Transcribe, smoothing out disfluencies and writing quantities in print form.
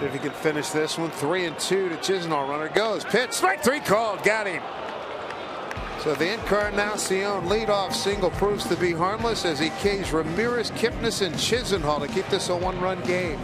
See if he can finish this one. 3-2 to Chisenhall. Runner goes. Pitch. Strike three called. Got him. So the Encarnacion leadoff single proves to be harmless as he K's Ramirez, Kipnis, and Chisenhall to keep this a one-run game.